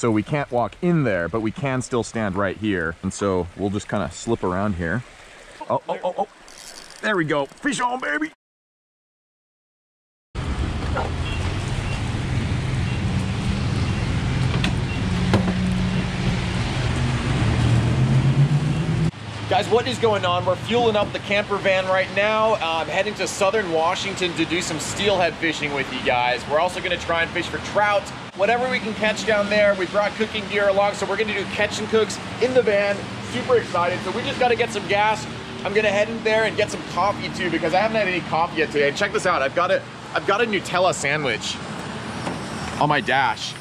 So we can't walk in there, but we can still stand right here. And so we'll just kind of slip around here. Oh, oh, oh, oh. There we go. Fish on, baby. Guys, what is going on? We're fueling up the camper van right now. I'm heading to southern Washington to do some steelhead fishing with you guys. We're also gonna try and fish for trout, whatever we can catch down there. We brought cooking gear along, so we're gonna do catch and cooks in the van. Super excited, so we just gotta get some gas. I'm gonna head in there and get some coffee too, because I haven't had any coffee yet today. And check this out, I've got a Nutella sandwich on my dash.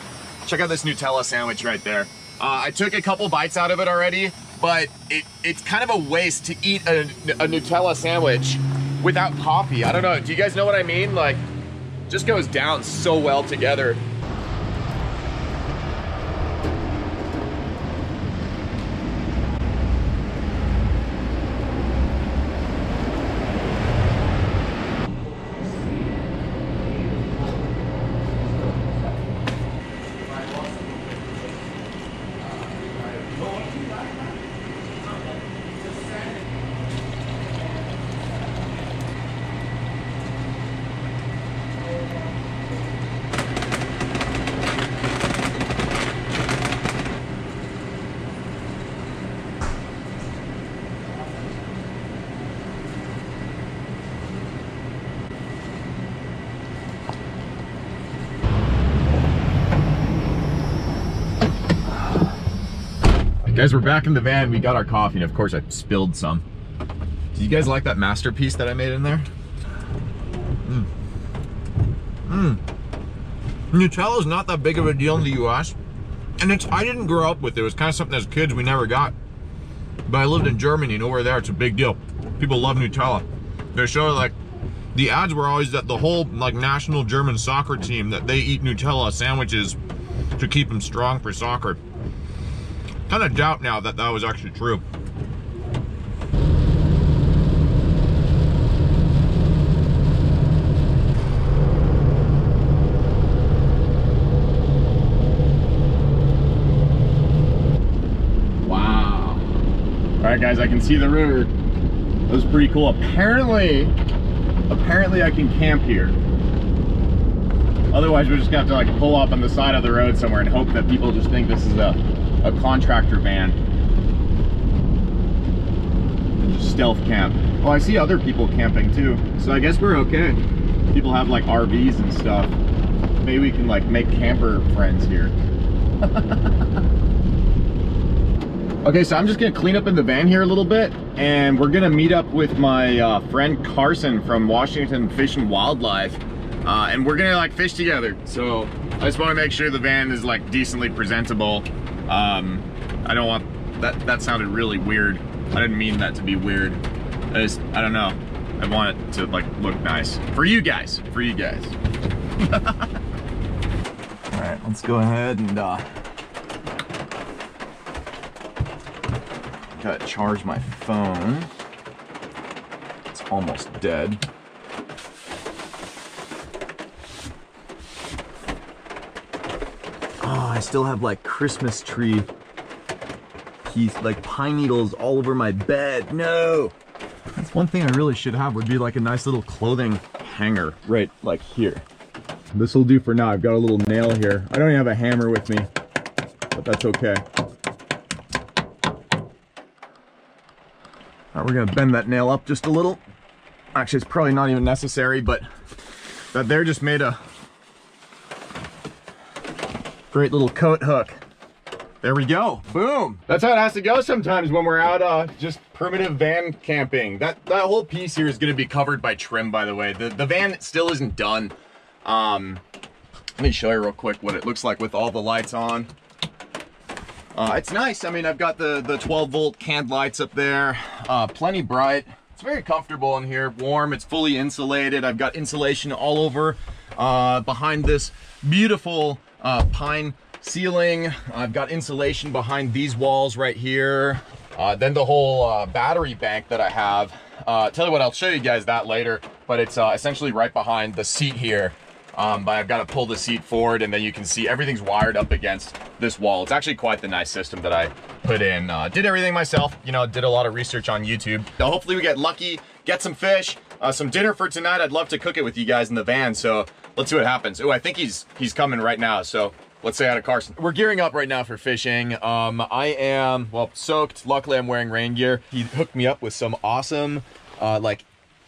Check out this Nutella sandwich right there. I took a couple bites out of it already, but it's kind of a waste to eat a Nutella sandwich without coffee. I don't know, do you guys know what I mean? Like, just goes down so well together. Guys, we're back in the van. We got our coffee, and of course I spilled some. Do you guys like that masterpiece that I made in there? Mmm. Mmm. Nutella's not that big of a deal in the US. And I didn't grow up with it. It was kind of something as kids we never got. But I lived in Germany and over there it's a big deal. People love Nutella. They show like, the ads were always that the whole like national German soccer team, that they eat Nutella sandwiches to keep them strong for soccer. Kind of doubt now that that was actually true. Wow. All right, guys, I can see the river. That was pretty cool. Apparently I can camp here. Otherwise, we're just gonna have to like pull up on the side of the road somewhere and hope that people just think this is a contractor van. Just stealth camp. Oh, I see other people camping too. So I guess we're okay. People have like RVs and stuff. Maybe we can like make camper friends here. Okay, so I'm just gonna clean up in the van here a little bit, and we're gonna meet up with my friend Carson from Washington Fish and Wildlife, and we're gonna like fish together. So I just wanna make sure the van is like decently presentable. I don't want that sounded really weird. I didn't mean that to be weird. I don't know. I want it to like look nice for you guys, All right, let's go ahead and gotta charge my phone. It's almost dead. I still have like Christmas tree piece, like pine needles all over my bed. No! That's one thing I really should have, would be like a nice little clothing hanger right like here. This will do for now. I've got a little nail here. I don't even have a hammer with me, but that's okay. All right, we're gonna bend that nail up just a little. Actually, it's probably not even necessary, but that there just made a great little coat hook. There we go. Boom. That's how it has to go sometimes when we're out just primitive van camping. That whole piece here is going to be covered by trim, by the way. The van still isn't done. Let me show you real quick what it looks like with all the lights on. It's nice. I mean, I've got the 12-volt canned lights up there. Plenty bright. It's very comfortable in here. Warm. It's fully insulated. I've got insulation all over behind this beautiful pine ceiling. I've got insulation behind these walls right here. Then the whole battery bank that I have. Tell you what, I'll show you guys that later, but it's essentially right behind the seat here. but I've got to pull the seat forward, and then you can see everything's wired up against this wall. It's actually quite the nice system that I put in. Did everything myself, you know, did a lot of research on YouTube. Now hopefully we get lucky, get some fish, some dinner for tonight. I'd love to cook it with you guys in the van, so let's see what happens. Oh, I think he's coming right now, so let's say hi to Carson. We're gearing up right now for fishing. I am, well, soaked. Luckily, I'm wearing rain gear. He hooked me up with some awesome, like,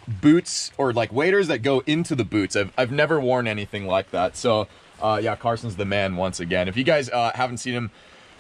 boots or like waders that go into the boots. I've never worn anything like that. So, yeah, Carson's the man once again. If you guys haven't seen him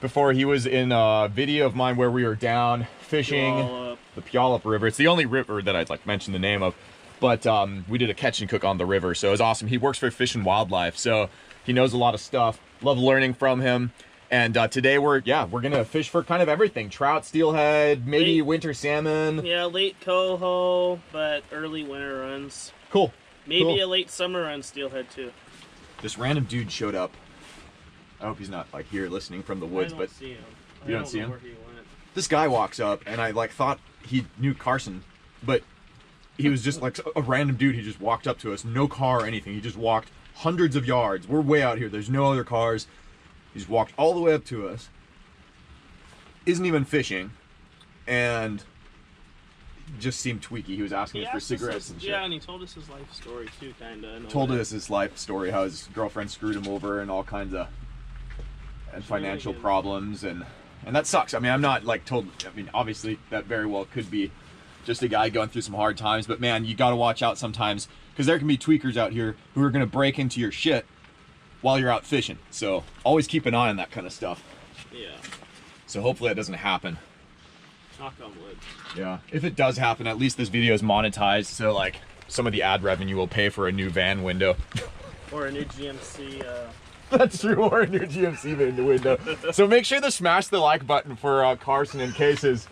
before, he was in a video of mine where we were down fishing the Puyallup River. It's the only river that I'd like mention the name of, but we did a catch and cook on the river. So it was awesome. He works for Fish and Wildlife, so he knows a lot of stuff. Love learning from him. And today we're gonna fish for kind of everything. Trout, steelhead, maybe late winter salmon. Yeah, late coho, but early winter runs. Cool. Maybe cool. A late summer run steelhead too. This random dude showed up. I hope he's not like here listening from the woods, but see him. You don't see him? Where he went. This guy walks up and I like thought he knew Carson, but he was just like a random dude. He just walked up to us, no car or anything. He just walked hundreds of yards. We're way out here, there's no other cars. He's walked all the way up to us, isn't even fishing, and just seemed tweaky. He was asking us for cigarettes and shit. Yeah, and he told us his life story too, kinda. Told us his life story, how his girlfriend screwed him over and all kinds of financial problems, and that sucks. I mean, I'm not like told, I mean, obviously that very well could be just a guy going through some hard times, but man, you gotta watch out sometimes, because there can be tweakers out here who are gonna break into your shit while you're out fishing. So always keep an eye on that kind of stuff. Yeah. So hopefully that doesn't happen. Knock on wood. Yeah. If it does happen, at least this video is monetized. So like some of the ad revenue will pay for a new van window. Or a new GMC. That's true, or a new GMC van window. So make sure to smash the like button for Carson in case his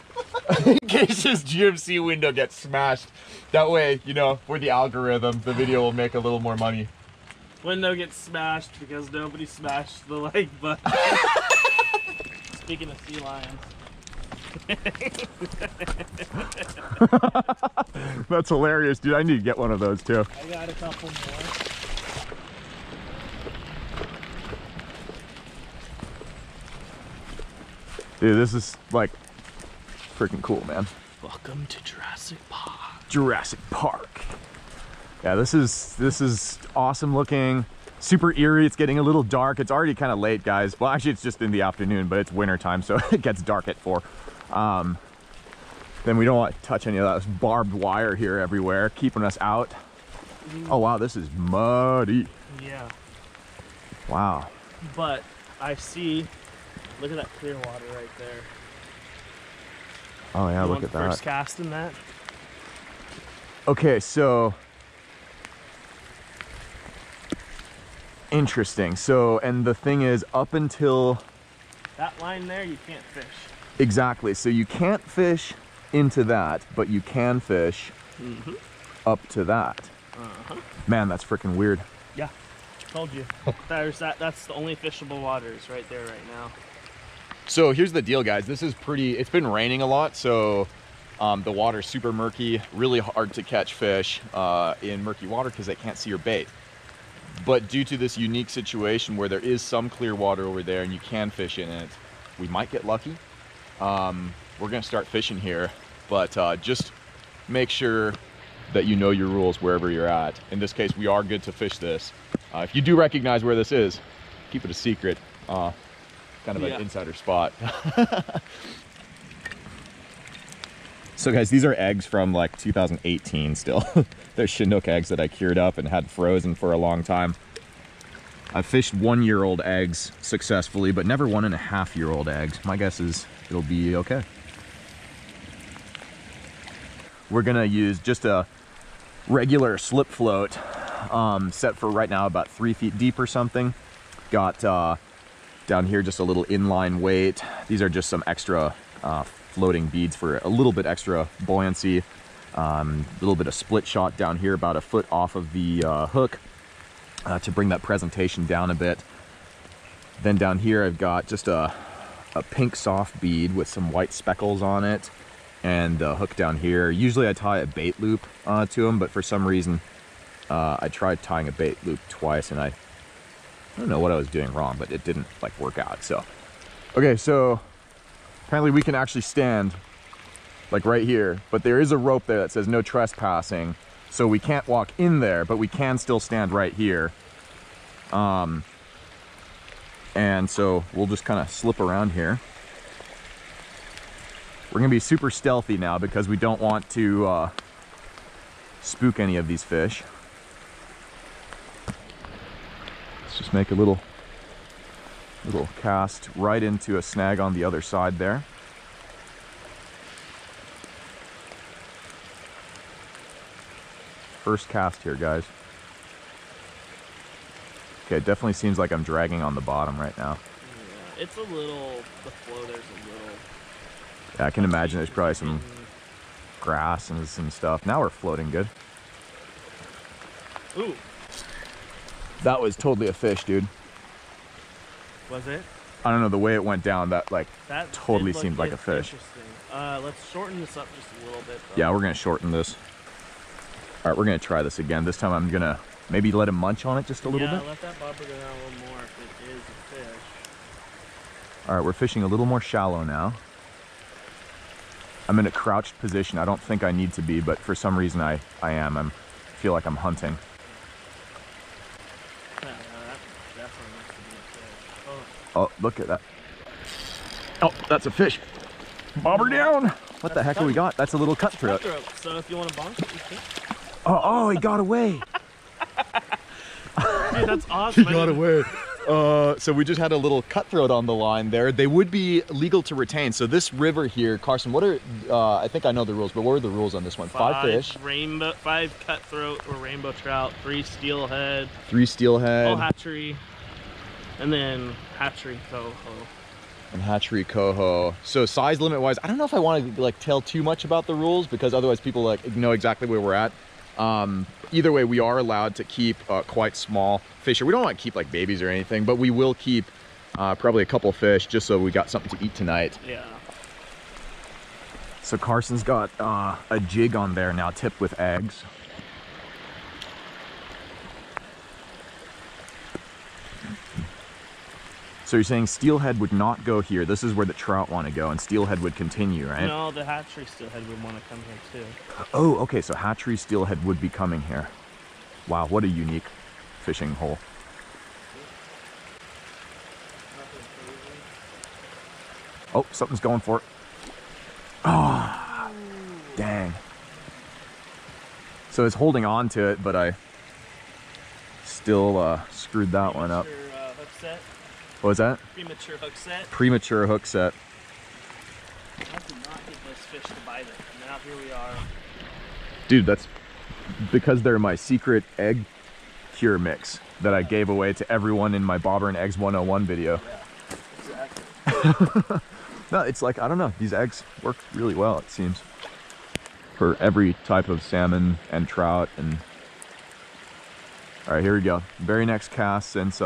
GMC window gets smashed. That way, you know, for the algorithm, the video will make a little more money. Window gets smashed because nobody smashed the like button. Speaking of sea lions. That's hilarious, dude. I need to get one of those too. I got a couple more. Dude, this is like freaking cool, man. Welcome to Jurassic Park. Jurassic Park. Yeah, this is awesome looking, super eerie. It's getting a little dark. It's already kind of late, guys. Well, actually, it's just in the afternoon, but it's winter time, so it gets dark at 4. Then we don't want to touch any of that barbed wire here everywhere, keeping us out. Oh, wow, this is muddy. Yeah. Wow. But I see, look at that clear water right there. Oh, yeah, look at that. First cast in that. Okay, so... interesting. So, and the thing is, up until that line there, you can't fish. Exactly. So you can't fish into that, but you can fish up to that. Man, that's freaking weird. Yeah, told you. There's that. That's the only fishable waters right there right now. So here's the deal, guys. This is pretty. It's been raining a lot, so the water's super murky. Really hard to catch fish in murky water because they can't see your bait. But due to this unique situation where there is some clear water over there and you can fish in it, we might get lucky. We're going to start fishing here, but just make sure that you know your rules wherever you're at. In this case, we are good to fish this. If you do recognize where this is, keep it a secret. Kind of an insider spot. So guys, these are eggs from like 2018 still. They're Chinook eggs that I cured up and had frozen for a long time. I've fished 1-year-old eggs successfully, but never 1.5-year-old eggs. My guess is it'll be okay. We're gonna use just a regular slip float, set for right now about 3 feet deep or something. Got down here just a little inline weight. These are just some extra floating beads for a little bit extra buoyancy. A little bit of split shot down here, about a foot off of the hook, to bring that presentation down a bit. Then down here I've got just a pink soft bead with some white speckles on it, and a hook down here. Usually I tie a bait loop to them, but for some reason I tried tying a bait loop twice, and I don't know what I was doing wrong, but it didn't like work out. So, okay, so apparently we can actually stand like right here, but there is a rope there that says no trespassing, so we can't walk in there, but we can still stand right here. And so we'll just kind of slip around here. We're gonna be super stealthy now because we don't want to spook any of these fish. Let's just make a little cast right into a snag on the other side there. First cast here, guys. Okay, it definitely seems like I'm dragging on the bottom right now. Yeah, it's a little, the flow there's a little. Yeah, I can imagine there's probably some grass and some stuff. Now we're floating good. Ooh. That was totally a fish, dude. Was it? I don't know, the way it went down, that like that totally seemed like a fish. Let's shorten this up just a little bit, though. Yeah, we're gonna shorten this. All right, we're gonna try this again. This time I'm gonna maybe let him munch on it just a little bit. Yeah, let that bobber go down a little more if it is a fish. All right, we're fishing a little more shallow now. I'm in a crouched position. I don't think I need to be, but for some reason I am. I feel like I'm hunting. No, that definitely needs to be a fish. Oh, look at that. Oh, that's a fish. Bobber down. What the heck have we got? That's a little cutthroat. So if you want to bonk it, you can. Oh, he got away. Dude, that's awesome. He got away. So we just had a little cutthroat on the line there. They would be legal to retain. So this river here, Carson, what are, I think I know the rules, but what are the rules on this one? Five cutthroat or rainbow trout, 3 steelhead. 3 steelhead. Oh, hatchery. And then hatchery coho. And hatchery coho. So size limit wise, I don't know if I want to like tell too much about the rules because otherwise people like know exactly where we're at. Either way, we are allowed to keep quite small fish. We don't want to keep like babies or anything, but we will keep probably a couple fish just so we got something to eat tonight. Yeah. So Carson's got a jig on there now tipped with eggs. So you're saying steelhead would not go here. This is where the trout want to go, and steelhead would continue, right? No, the hatchery steelhead would want to come here too. Oh, okay, so hatchery steelhead would be coming here. Wow, what a unique fishing hole. Oh, something's going for it. Oh, dang. So it's holding on to it, but I still screwed that one up. What was that? Premature hook set. Premature hook set. I did not get those fish to bite it. And now here we are. Dude, that's because they're my secret egg cure mix that I gave away to everyone in my Bobber and Eggs 101 video. Yeah, exactly. No, it's like, I don't know. These eggs work really well, it seems. For every type of salmon and trout. And all right, here we go. Very next cast since...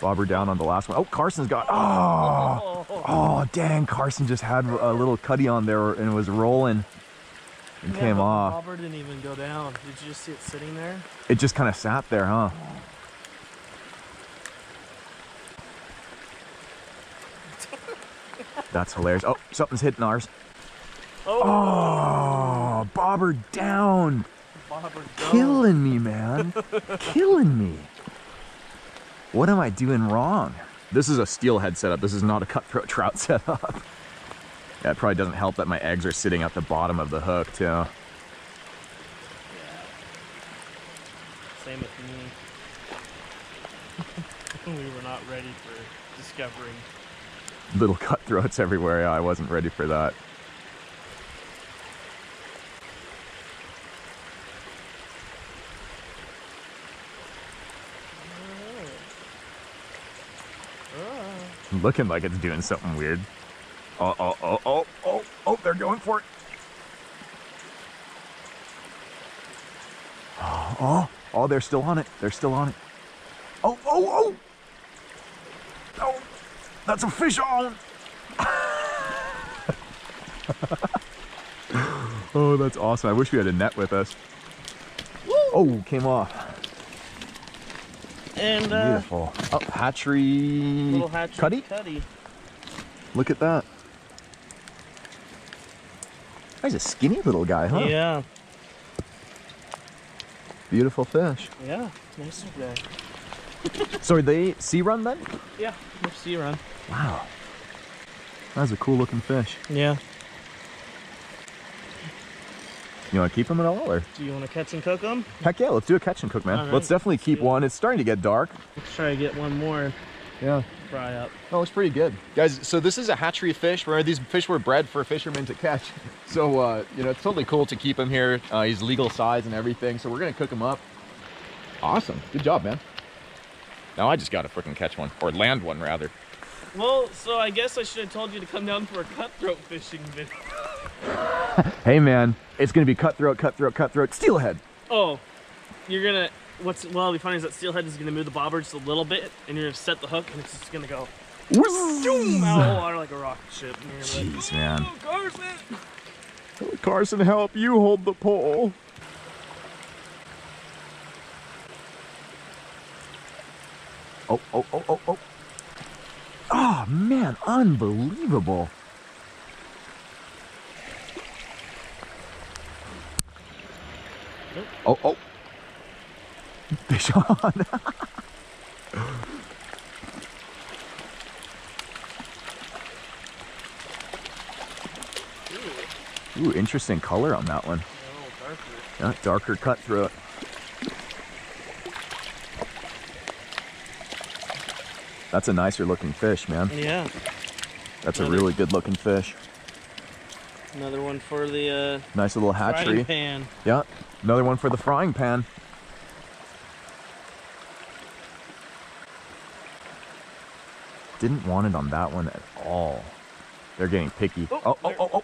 Bobber down on the last one. Oh, Carson's got, oh, dang, Carson just had a little cutty on there and it was rolling and came off. Bobber didn't even go down. Did you just see it sitting there? It just kind of sat there, huh? That's hilarious. Oh, something's hitting ours. Oh, Bobber down. Bobber down. Killing me, man. Killing me. What am I doing wrong? This is a steelhead setup. This is not a cutthroat trout setup. Yeah, it probably doesn't help that my eggs are sitting at the bottom of the hook too. Yeah. Same with me. We were not ready for discovering. Little cutthroats everywhere. Yeah, I wasn't ready for that. Looking like it's doing something weird. Oh, they're going for it. Oh, they're still on it. They're still on it. Oh, that's a fish on. Oh, that's awesome. I wish we had a net with us. Woo! Oh, came off. And beautiful. Oh, hatchery cutty. Look at that. He's a skinny little guy, huh? Yeah. Beautiful fish. Yeah, nice guy. So are they sea run then? Yeah, they're sea run. Wow. That's a cool looking fish. Yeah. You want to keep them at all, or do you want to catch and cook them? Heck yeah, let's do a catch and cook, man. Right, let's definitely keep one. It's starting to get dark. Let's try to get one more. Yeah. Fry up. That looks pretty good, guys. So this is a hatchery fish. Remember, these fish were bred for fishermen to catch. So you know, it's totally cool to keep him here. He's legal size and everything. So we're gonna cook him up. Awesome. Good job, man. Now I just gotta freaking catch one, or land one rather. Well, so I guess I should have told you to come down for a cutthroat fishing video. Hey man, it's gonna be cutthroat, steelhead. Oh, you're gonna, what'll be funny is that steelhead is gonna move the bobber just a little bit, and you're gonna set the hook, and it's just gonna go zoom out of the water like a rocket ship. And you're like, jeez, man. Carson! Carson, help, you hold the pole. Oh. Oh man, unbelievable. Oh. Fish on. Ooh, interesting color on that one. No, darker. Yeah, darker cutthroat. That's a nicer looking fish, man. Yeah. That's another, a really good looking fish. Another one for the nice little hatchery. Frying pan. Yeah. Another one for the frying pan. Didn't want it on that one at all. They're getting picky. Oh.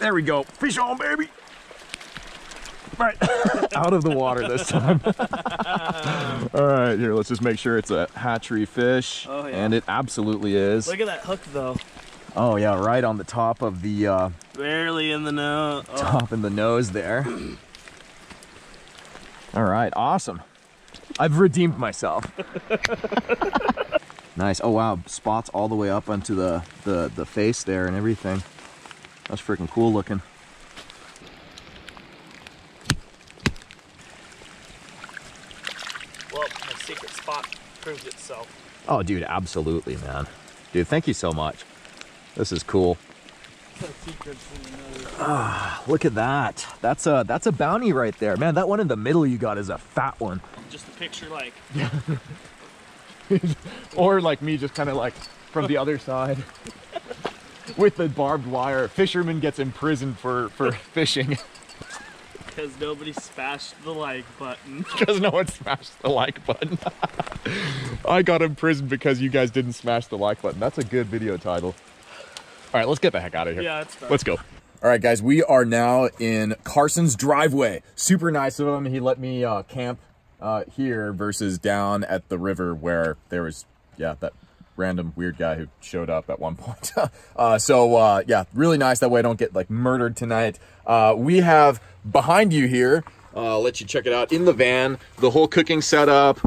There we go. Fish on, baby. Right. Out of the water this time. All right, here, let's just make sure it's a hatchery fish. Oh, yeah. And it absolutely is. Look at that hook, though. Oh, yeah, right on the top of the... barely in the nose. Oh. Top in the nose there. All right, awesome. I've redeemed myself. Nice. Oh, wow, spots all the way up onto the face there and everything. That's freaking cool looking. Secret spot proved itself. Oh, dude, absolutely, man. Dude, thank you so much. This is cool. Ah, look at that. That's a bounty right there, man. That one in the middle you got is a fat one. Just a picture, like. Or like me, just kind of like from the other side with the barbed wire. Fisherman gets imprisoned for fishing. Because nobody smashed the like button. Because no one smashed the like button. I got imprisoned because you guys didn't smash the like button. That's a good video title. All right, let's get the heck out of here. Yeah, it's fine. Let's go. All right, guys, we are now in Carson's driveway. Super nice of him. He let me camp here versus down at the river where there was, yeah, that random weird guy who showed up at one point. So yeah, really nice. That way I don't get like murdered tonight. We have behind you here, I'll let you check it out, in the van, the whole cooking setup,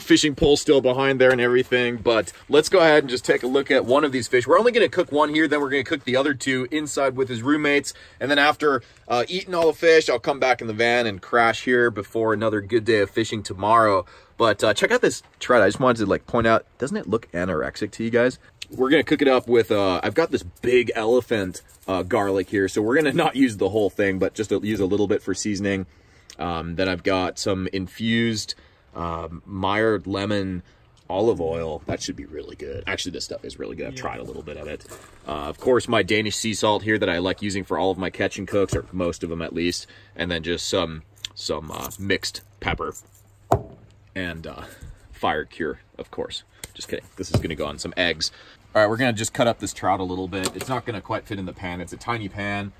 fishing pole still behind there and everything. But let's go ahead and just take a look at one of these fish. We're only going to cook one here, then we're going to cook the other two inside with his roommates. And then after eating all the fish, I'll come back in the van and crash here before another good day of fishing tomorrow. But check out this trout. I just wanted to like point out, doesn't it look anorexic to you guys? We're going to cook it up with, I've got this big elephant garlic here. So we're going to not use the whole thing, but just use a little bit for seasoning. Then I've got some infused Meyer lemon olive oil. That should be really good. Actually, this stuff is really good. I've tried a little bit of it. Of course, my Danish sea salt here that I like using for all of my catch and cooks, or most of them at least. And then just some mixed pepper and fire cure, of course. Just kidding. This is going to go on some eggs. All right, we're going to just cut up this trout a little bit. It's not going to quite fit in the pan. It's a tiny pan.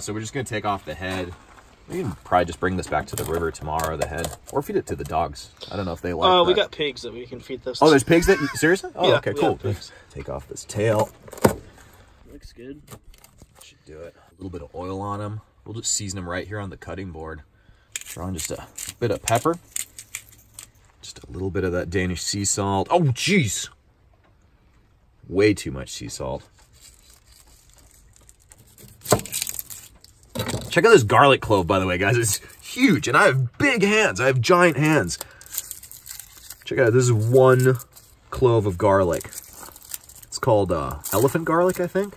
So we're just going to take off the head. We can probably just bring this back to the river tomorrow, the head. Or feed it to the dogs. I don't know if they like that. We got pigs that we can feed those to. Oh, there's pigs that... Seriously? Oh, yeah, okay, cool. Take off this tail. Looks good. Should do it. A little bit of oil on them. We'll just season them right here on the cutting board. Throwing just a bit of pepper. Just a little bit of that Danish sea salt. Oh, jeez. Way too much sea salt. Check out this garlic clove, by the way, guys. It's huge, and I have big hands. I have giant hands. Check out, this is one clove of garlic. It's called elephant garlic, I think.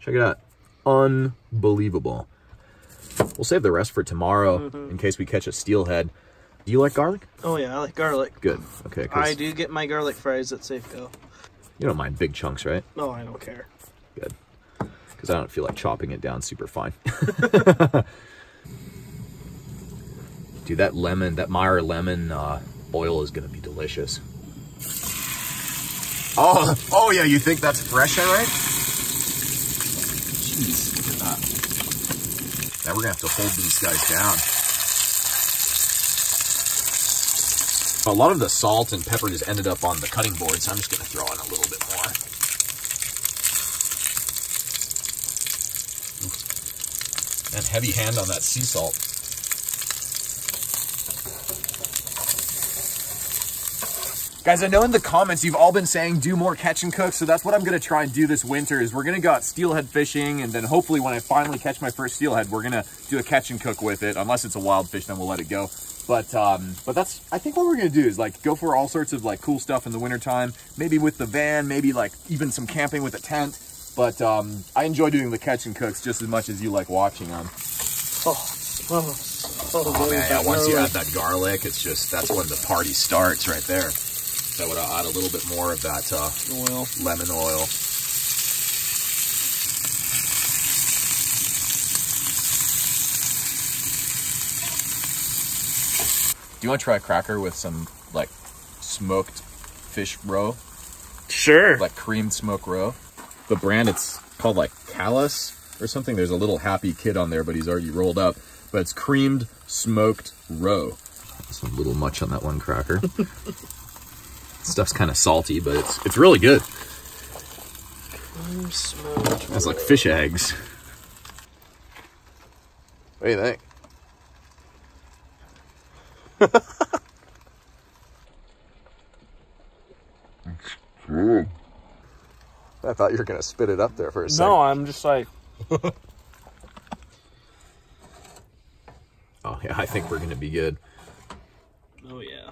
Check it out. Unbelievable. We'll save the rest for tomorrow in case we catch a steelhead. Do you like garlic? Oh, yeah, I like garlic. Good. Okay. I do get my garlic fries at Safeco. You don't mind big chunks, right? No, I don't care. Good. Because I don't feel like chopping it down super fine. Dude, that lemon, that Meyer lemon oil is going to be delicious. Oh, oh, yeah, you think that's fresh, all right? Jeez, look at that. Now we're going to have to hold these guys down. A lot of the salt and pepper just ended up on the cutting board, so I'm just going to throw in a little bit more. And heavy hand on that sea salt. Guys, I know in the comments you've all been saying do more catch and cook, so that's what I'm going to try and do this winter is we're going to go out steelhead fishing, and then hopefully when I finally catch my first steelhead, we're going to do a catch and cook with it, unless it's a wild fish, then we'll let it go. But that's, I think what we're going to do is like go for all sorts of like cool stuff in the wintertime, maybe with the van, maybe like even some camping with a tent. But I enjoy doing the catch and cooks just as much as you like watching them. Oh man, yeah, once you add that garlic, it's just, that's when the party starts right there. So I would add a little bit more of that oil. Lemon oil. Do you want to try a cracker with some, like, smoked fish roe? Sure. Like creamed smoked roe. The brand, it's called, like, Callus or something. There's a little happy kid on there, but he's already rolled up. But it's creamed smoked roe. That's a little much on that one cracker. Stuff's kind of salty, but it's really good. Creamed smoked roe. That's like fish eggs. What do you think? I thought you were gonna spit it up there for a second. No, I'm just like. Oh yeah, I think we're gonna be good. Oh yeah.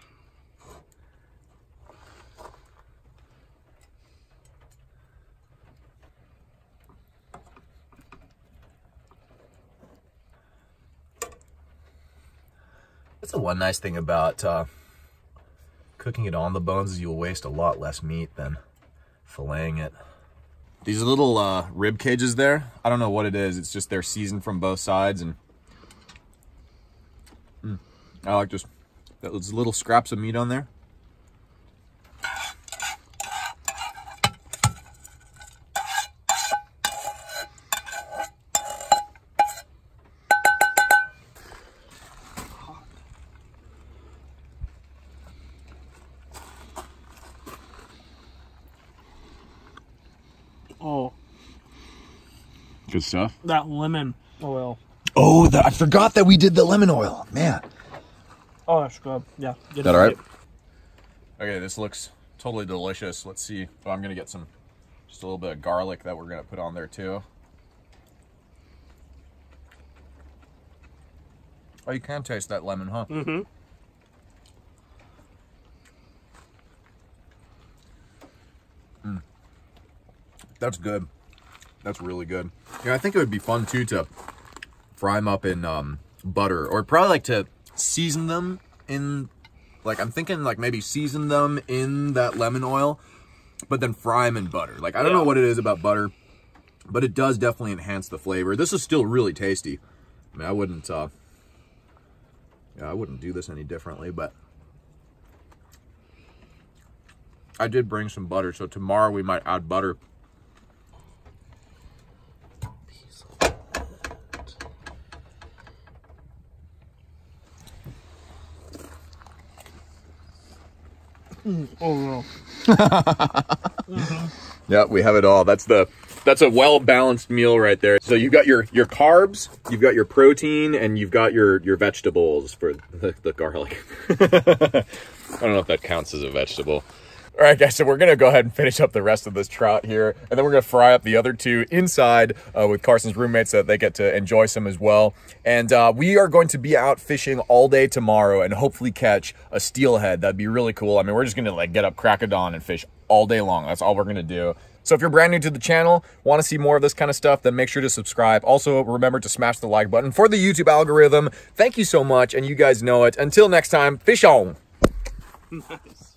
That's the one nice thing about cooking it on the bones is you'll waste a lot less meat than filleting it. These little rib cages there, I don't know what it is. It's just they're seasoned from both sides. And I like just those little scraps of meat on there. Oh, good stuff. That lemon oil. Oh, I forgot that we did the lemon oil, man. Oh, that's good. Yeah. Is that all right? Okay, this looks totally delicious. Let's see. Oh, I'm gonna get some, just a little bit of garlic that we're gonna put on there too. Oh, you can taste that lemon, huh? Mm-hmm. That's good. That's really good. Yeah, I think it would be fun too to fry them up in butter, or probably like to season them in, like I'm thinking like maybe season them in that lemon oil, but then fry them in butter. Like I don't know what it is about butter, but it does definitely enhance the flavor. This is still really tasty. I mean, I wouldn't do this any differently, but I did bring some butter, so tomorrow we might add butter. Oh no. Yeah, we have it all. That's the That's a well-balanced meal right there. So you've got your carbs, you've got your protein, and you've got your vegetables for the garlic. I don't know if that counts as a vegetable. All right, guys, so we're going to go ahead and finish up the rest of this trout here, and then we're going to fry up the other two inside with Carson's roommates so that they get to enjoy some as well. And we are going to be out fishing all day tomorrow and hopefully catch a steelhead. That'd be really cool. I mean, we're just going to like get up crack of dawn and fish all day long. That's all we're going to do. So if you're brand new to the channel, want to see more of this kind of stuff, then make sure to subscribe. Also, remember to smash the like button for the YouTube algorithm. Thank you so much, and you guys know it. Until next time, fish on! Nice.